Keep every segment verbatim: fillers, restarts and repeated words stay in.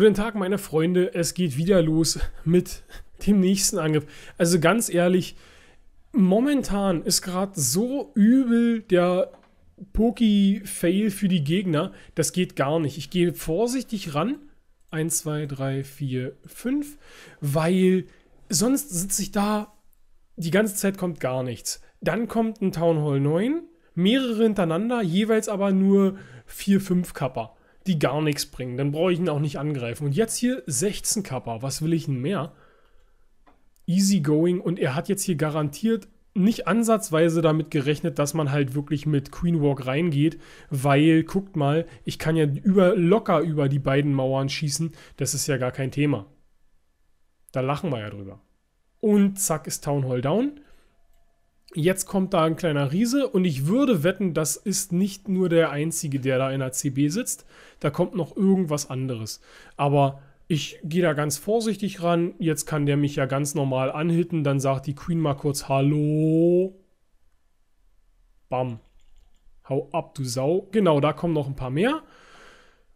Guten Tag, meine Freunde. Es geht wieder los mit dem nächsten Angriff. Also ganz ehrlich, momentan ist gerade so übel der Poké-Fail für die Gegner. Das geht gar nicht. Ich gehe vorsichtig ran. eins, zwei, drei, vier, fünf. Weil sonst sitze ich da, die ganze Zeit kommt gar nichts. Dann kommt ein Town Hall neun. Mehrere hintereinander, jeweils aber nur vier, fünf Kappa, die gar nichts bringen. Dann brauche ich ihn auch nicht angreifen. Und jetzt hier sechzehn Kappa. Was will ich denn mehr? Easy going. Und er hat jetzt hier garantiert nicht ansatzweise damit gerechnet, dass man halt wirklich mit Queen Walk reingeht. Weil, guckt mal, ich kann ja über, locker über die beiden Mauern schießen. Das ist ja gar kein Thema. Da lachen wir ja drüber. Und zack ist Town Hall down. Jetzt kommt da ein kleiner Riese und ich würde wetten, das ist nicht nur der Einzige, der da in der C B sitzt. Da kommt noch irgendwas anderes. Aber ich gehe da ganz vorsichtig ran. Jetzt kann der mich ja ganz normal anhitten. Dann sagt die Queen mal kurz Hallo. Bam. Hau ab, du Sau. Genau, da kommen noch ein paar mehr.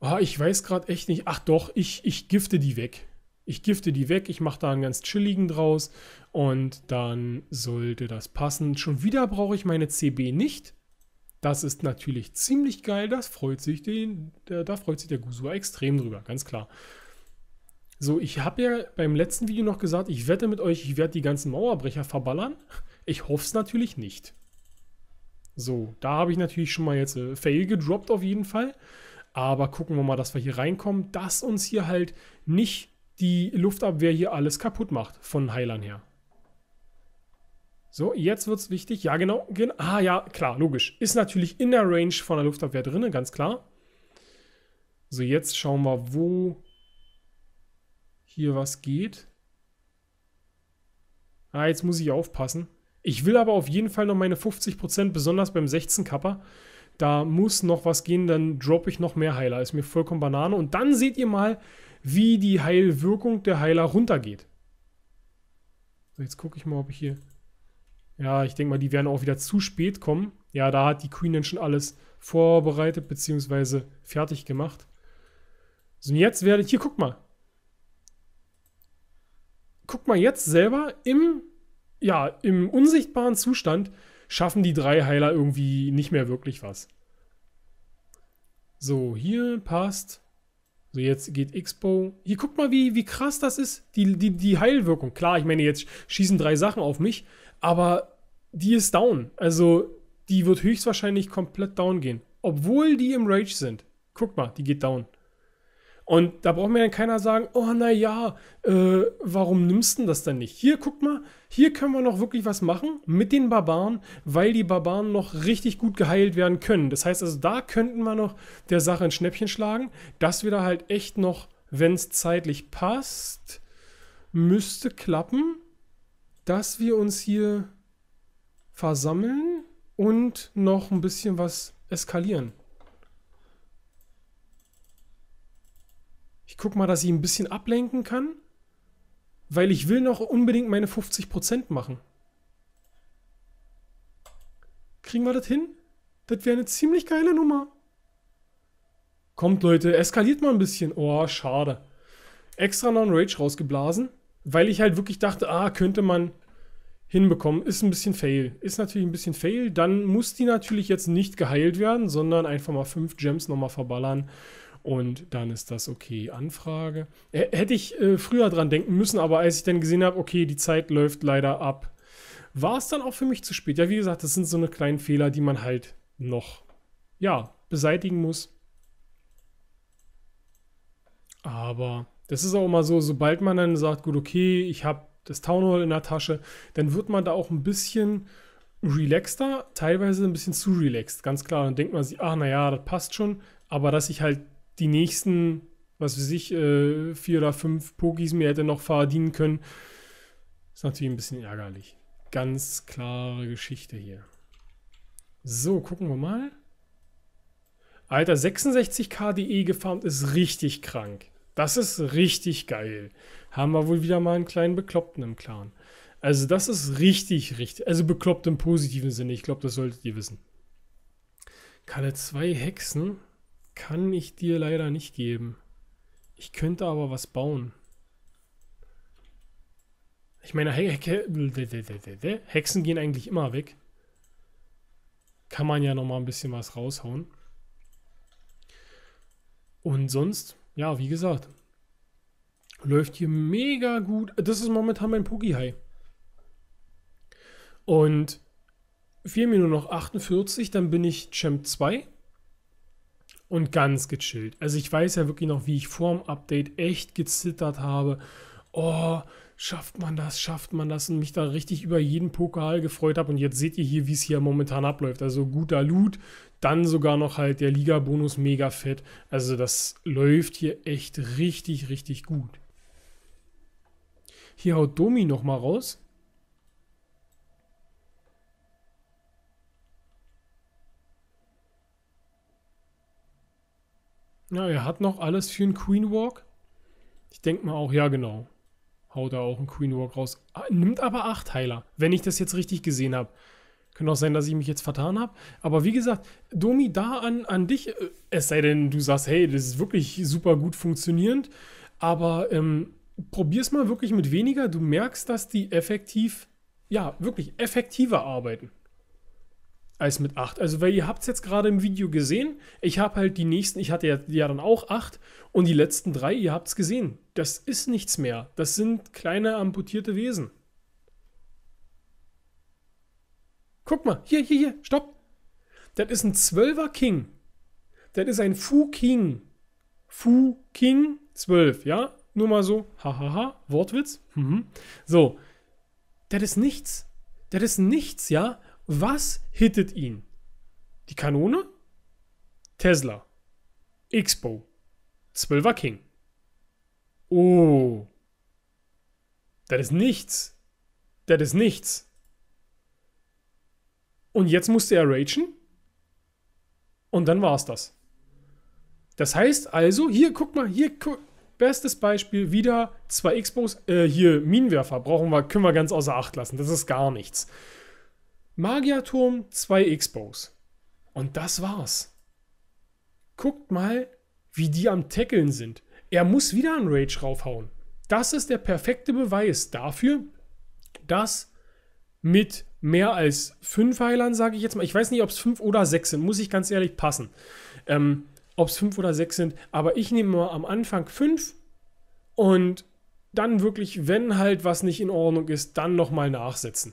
Ah, ich weiß gerade echt nicht. Ach doch, ich, ich gifte die weg. Ich gifte die weg, ich mache da einen ganz chilligen draus und dann sollte das passen. Schon wieder brauche ich meine C B nicht. Das ist natürlich ziemlich geil, das freut sich den, der, da freut sich der Gusower extrem drüber, ganz klar. So, ich habe ja beim letzten Video noch gesagt, ich wette mit euch, ich werde die ganzen Mauerbrecher verballern. Ich hoffe es natürlich nicht. So, da habe ich natürlich schon mal jetzt äh, Fail gedroppt auf jeden Fall. Aber gucken wir mal, dass wir hier reinkommen, dass uns hier halt nicht die Luftabwehr hier alles kaputt macht, von Heilern her. So, jetzt wird es wichtig. Ja, genau, genau. Ah, ja, klar, logisch. Ist natürlich in der Range von der Luftabwehr drin, ganz klar. So, jetzt schauen wir, wo hier was geht. Ah, jetzt muss ich aufpassen. Ich will aber auf jeden Fall noch meine fünfzig Prozent, besonders beim sechzehn Kappa. Da muss noch was gehen, dann droppe ich noch mehr Heiler. Ist mir vollkommen Banane. Und dann seht ihr mal, wie die Heilwirkung der Heiler runtergeht. So, jetzt gucke ich mal, ob ich hier... Ja, ich denke mal, die werden auch wieder zu spät kommen. Ja, da hat die Queen dann schon alles vorbereitet, beziehungsweise fertig gemacht. So, und jetzt werde ich... Hier, guck mal. Guck mal, jetzt selber im... Ja, im unsichtbaren Zustand schaffen die drei Heiler irgendwie nicht mehr wirklich was. So, hier passt... So, jetzt geht X-Bow. Hier, guck mal, wie, wie krass das ist. Die, die, die Heilwirkung. Klar, ich meine, jetzt schießen drei Sachen auf mich. Aber die ist down. Also, die wird höchstwahrscheinlich komplett down gehen. Obwohl die im Rage sind. Guck mal, die geht down. Und da braucht mir dann keiner sagen, oh, naja, äh, warum nimmst du das denn nicht? Hier, guck mal, hier können wir noch wirklich was machen mit den Barbaren, weil die Barbaren noch richtig gut geheilt werden können. Das heißt also, da könnten wir noch der Sache ein Schnäppchen schlagen, dass wir da halt echt noch, wenn es zeitlich passt, müsste klappen, dass wir uns hier versammeln und noch ein bisschen was eskalieren. Ich gucke mal, dass ich ein bisschen ablenken kann, weil ich will noch unbedingt meine fünfzig Prozent machen. Kriegen wir das hin? Das wäre eine ziemlich geile Nummer. Kommt, Leute, eskaliert mal ein bisschen. Oh, schade. Extra Non-Rage rausgeblasen, weil ich halt wirklich dachte, ah, könnte man hinbekommen. Ist ein bisschen fail. Ist natürlich ein bisschen fail. Dann muss die natürlich jetzt nicht geheilt werden, sondern einfach mal fünf Gems nochmal verballern. Und dann ist das okay. Anfrage. Hätte ich äh, früher dran denken müssen, aber als ich dann gesehen habe, okay, die Zeit läuft leider ab, war es dann auch für mich zu spät. Ja, wie gesagt, das sind so eine kleinen Fehler, die man halt noch, ja, beseitigen muss. Aber das ist auch immer so, sobald man dann sagt, gut, okay, ich habe das Town Hall in der Tasche, dann wird man da auch ein bisschen relaxter, teilweise ein bisschen zu relaxed, ganz klar. Dann denkt man sich, ach, naja, das passt schon. Aber dass ich halt die nächsten, was weiß ich, äh, vier oder fünf Pokis mir hätte noch verdienen können, ist natürlich ein bisschen ärgerlich. Ganz klare Geschichte hier. So, gucken wir mal. Alter, sechsundsechzig K D E gefarmt ist richtig krank. Das ist richtig geil. Haben wir wohl wieder mal einen kleinen Bekloppten im Clan. Also das ist richtig, richtig. Also bekloppt im positiven Sinne. Ich glaube, das solltet ihr wissen. Kalle zwei Hexen kann ich dir leider nicht geben. Ich könnte aber was bauen. Ich meine, He He Hexen gehen eigentlich immer weg. Kann man ja nochmal ein bisschen was raushauen. Und sonst, ja, wie gesagt, läuft hier mega gut. Das ist momentan mein Pookiehai. Und fehlen mir nur noch achtundvierzig, dann bin ich Champ zwei. Und ganz gechillt. Also ich weiß ja wirklich noch, wie ich vorm Update echt gezittert habe. Oh, schafft man das, schafft man das? Und mich da richtig über jeden Pokal gefreut habe. Und jetzt seht ihr hier, wie es hier momentan abläuft. Also guter Loot, dann sogar noch halt der Liga-Bonus mega fett. Also das läuft hier echt richtig, richtig gut. Hier haut Domi nochmal raus. Ja, er hat noch alles für einen Queen Walk. Ich denke mal auch, ja genau. Haut er auch einen Queen Walk raus. Ah, nimmt aber acht Heiler, wenn ich das jetzt richtig gesehen habe. Kann auch sein, dass ich mich jetzt vertan habe. Aber wie gesagt, Domi, da an, an dich, es sei denn, du sagst, hey, das ist wirklich super gut funktionierend. Aber ähm, probier's mal wirklich mit weniger. Du merkst, dass die effektiv, ja, wirklich effektiver arbeiten. Als mit acht. Also, weil ihr habt es jetzt gerade im Video gesehen. Ich habe halt die nächsten, ich hatte ja, ja dann auch acht und die letzten drei, ihr habt es gesehen. Das ist nichts mehr. Das sind kleine amputierte Wesen. Guck mal, hier, hier, hier, stopp. Das ist ein zwölfer King. Das ist ein Fu-King. Fu-King zwölf, ja? Nur mal so, hahaha, ha, ha. Wortwitz. Mhm. So, das ist nichts. Das ist nichts, ja? Was hittet ihn? Die Kanone? Tesla. X-Bow. zwölfer King. Oh. Das ist nichts. Das ist nichts. Und jetzt musste er ragen. Und dann war's das. Das heißt also, hier, guck mal, hier, guck, bestes Beispiel, wieder zwei X-Bows, äh, hier, Minenwerfer, brauchen wir, können wir ganz außer Acht lassen. Das ist gar nichts. Magiaturm, zwei X-Bows. Und das war's. Guckt mal, wie die am Tackeln sind. Er muss wieder einen Rage raufhauen. Das ist der perfekte Beweis dafür, dass mit mehr als fünf Heilern, sage ich jetzt mal, ich weiß nicht, ob es fünf oder sechs sind, muss ich ganz ehrlich passen, ähm, ob es fünf oder sechs sind, aber ich nehme mal am Anfang fünf und dann wirklich, wenn halt was nicht in Ordnung ist, dann nochmal nachsetzen.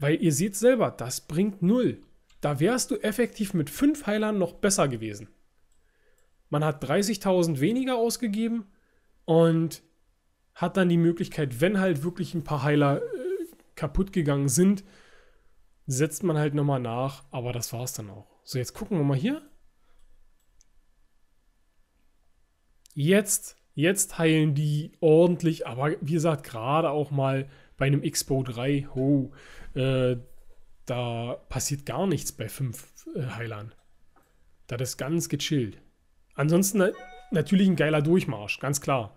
Weil ihr seht selber, das bringt null. Da wärst du effektiv mit fünf Heilern noch besser gewesen. Man hat dreißigtausend weniger ausgegeben und hat dann die Möglichkeit, wenn halt wirklich ein paar Heiler äh, kaputt gegangen sind, setzt man halt nochmal nach, aber das war's dann auch. So, jetzt gucken wir mal hier. Jetzt, jetzt heilen die ordentlich, aber wie gesagt, gerade auch mal bei einem X-Bow drei, oh, äh, da passiert gar nichts bei fünf äh, Heilern. Das ist ganz gechillt. Ansonsten na, natürlich ein geiler Durchmarsch, ganz klar.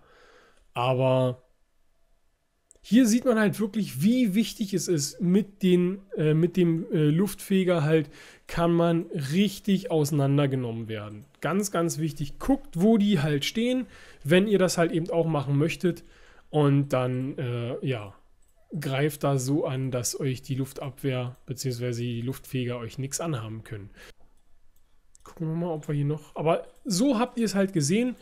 Aber hier sieht man halt wirklich, wie wichtig es ist. Mit, den, äh, mit dem äh, Luftfeger halt kann man richtig auseinandergenommen werden. Ganz, ganz wichtig. Guckt, wo die halt stehen, wenn ihr das halt eben auch machen möchtet. Und dann, äh, ja... greift da so an, dass euch die Luftabwehr bzw. die Luftfeger euch nichts anhaben können. Gucken wir mal, ob wir hier noch... Aber so habt ihr es halt gesehen.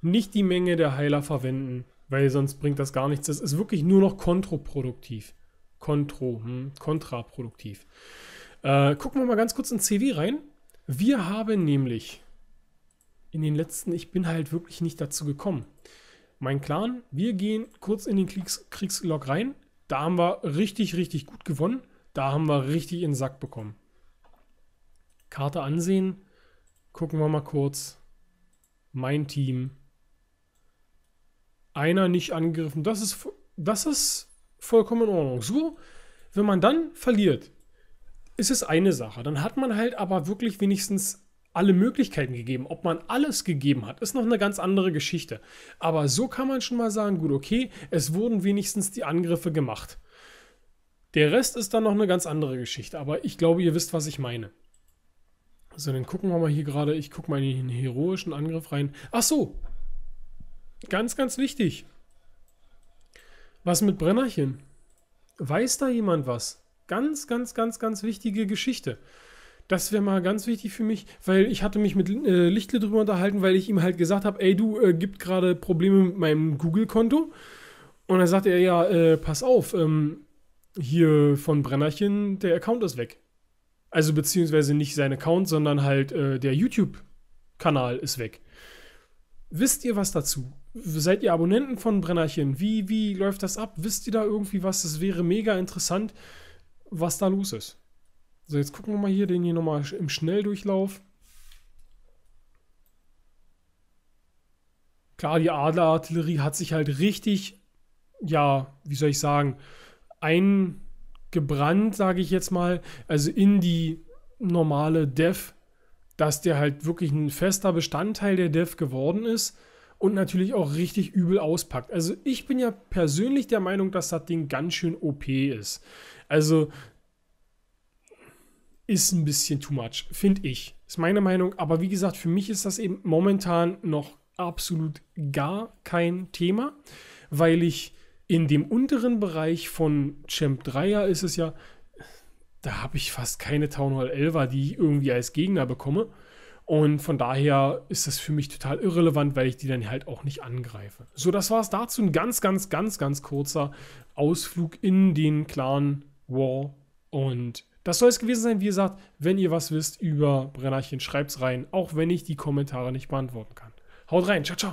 Nicht die Menge der Heiler verwenden, weil sonst bringt das gar nichts. Das ist wirklich nur noch kontraproduktiv. Kontro, hm, kontraproduktiv. Äh, gucken wir mal ganz kurz in C W rein. Wir haben nämlich in den letzten... Ich bin halt wirklich nicht dazu gekommen. Mein Clan, wir gehen kurz in den Kriegs Kriegslog rein. Da haben wir richtig, richtig gut gewonnen. Da haben wir richtig in den Sack bekommen. Karte ansehen. Gucken wir mal kurz. Mein Team. Einer nicht angegriffen. Das ist, das ist vollkommen in Ordnung. So, wenn man dann verliert, ist es eine Sache. Dann hat man halt aber wirklich wenigstens alle Möglichkeiten gegeben. Ob man alles gegeben hat, ist noch eine ganz andere Geschichte. Aber so kann man schon mal sagen, gut, okay, es wurden wenigstens die Angriffe gemacht. Der Rest ist dann noch eine ganz andere Geschichte. Aber ich glaube, ihr wisst, was ich meine. So, dann gucken wir mal hier gerade. Ich gucke mal in den heroischen Angriff rein. Ach so. Ganz, ganz wichtig. Was mit Brennerchen? Weiß da jemand was? Ganz, ganz, ganz, ganz wichtige Geschichte. Das wäre mal ganz wichtig für mich, weil ich hatte mich mit äh, Lichtle drüber unterhalten, weil ich ihm halt gesagt habe, ey, du, äh, gibt gerade Probleme mit meinem Google-Konto. Und dann sagte er, ja, äh, pass auf, ähm, hier von Brennerchen, der Account ist weg. Also beziehungsweise nicht sein Account, sondern halt äh, der YouTube-Kanal ist weg. Wisst ihr was dazu? Seid ihr Abonnenten von Brennerchen? Wie, wie läuft das ab? Wisst ihr da irgendwie was? Das wäre mega interessant, was da los ist. So, jetzt gucken wir mal hier den hier nochmal im Schnelldurchlauf. Klar, die Adlerartillerie hat sich halt richtig, ja, wie soll ich sagen, eingebrannt, sage ich jetzt mal, also in die normale Def, dass der halt wirklich ein fester Bestandteil der Def geworden ist und natürlich auch richtig übel auspackt. Also ich bin ja persönlich der Meinung, dass das Ding ganz schön O P ist. Also ist ein bisschen too much, finde ich. Ist meine Meinung, aber wie gesagt, für mich ist das eben momentan noch absolut gar kein Thema, weil ich in dem unteren Bereich von Champ dreier ist es ja, da habe ich fast keine Town Hall elfer, die ich irgendwie als Gegner bekomme. Und von daher ist das für mich total irrelevant, weil ich die dann halt auch nicht angreife. So, das war es dazu. Ein ganz, ganz, ganz, ganz kurzer Ausflug in den Clan War. Und das soll es gewesen sein. Wie gesagt, wenn ihr was wisst über Brennerchen, schreibt es rein. Auch wenn ich die Kommentare nicht beantworten kann. Haut rein. Ciao, ciao.